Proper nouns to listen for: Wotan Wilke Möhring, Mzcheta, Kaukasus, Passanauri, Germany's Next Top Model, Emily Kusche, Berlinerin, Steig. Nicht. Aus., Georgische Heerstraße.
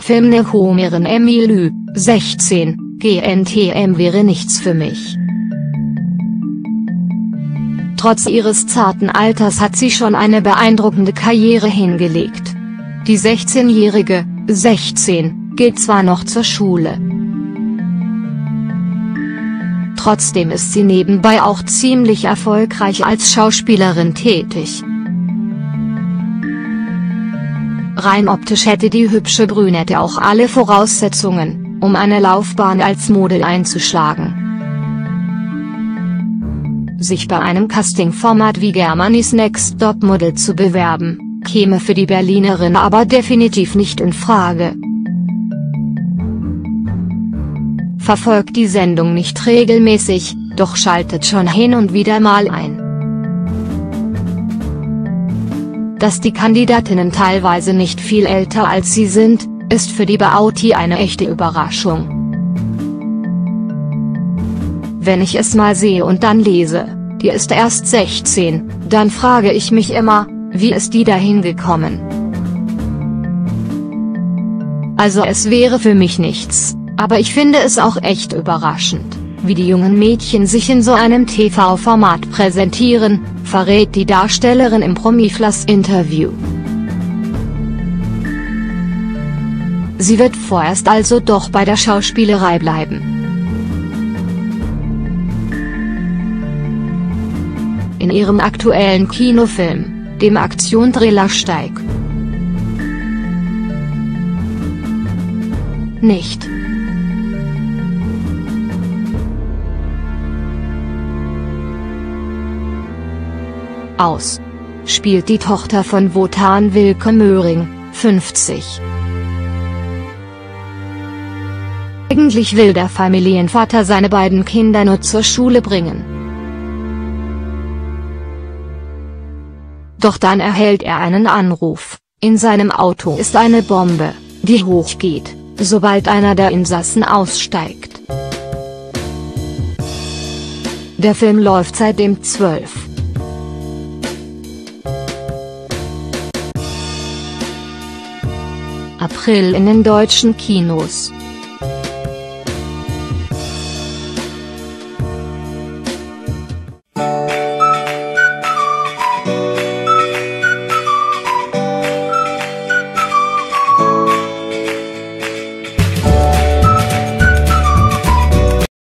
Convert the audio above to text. Femne Homeren Emily, 16, GNTM wäre nichts für mich. Trotz ihres zarten Alters hat sie schon eine beeindruckende Karriere hingelegt. Die 16-Jährige, 16, geht zwar noch zur Schule. Trotzdem ist sie nebenbei auch ziemlich erfolgreich als Schauspielerin tätig. Rein optisch hätte die hübsche Brünette auch alle Voraussetzungen, um eine Laufbahn als Model einzuschlagen. Sich bei einem Castingformat wie Germany's Next Top Model zu bewerben, käme für die Berlinerin aber definitiv nicht in Frage. Verfolgt die Sendung nicht regelmäßig, doch schaltet schon hin und wieder mal ein. Dass die Kandidatinnen teilweise nicht viel älter als sie sind, ist für die Beauty eine echte Überraschung. Wenn ich es mal sehe und dann lese, die ist erst 16, dann frage ich mich immer, wie ist die dahin gekommen? Also es wäre für mich nichts, aber ich finde es auch echt überraschend, wie die jungen Mädchen sich in so einem TV-Format präsentieren, verrät die Darstellerin im Promiflash-Interview. Sie wird vorerst also doch bei der Schauspielerei bleiben. In ihrem aktuellen Kinofilm, dem Aktionsthriller Steig. Nicht. Aus. Spielt die Tochter von Wotan Wilke Möhring, 50. Eigentlich will der Familienvater seine beiden Kinder nur zur Schule bringen. Doch dann erhält er einen Anruf, in seinem Auto ist eine Bombe, die hochgeht, sobald einer der Insassen aussteigt. Der Film läuft seitdem 12. April in den deutschen Kinos.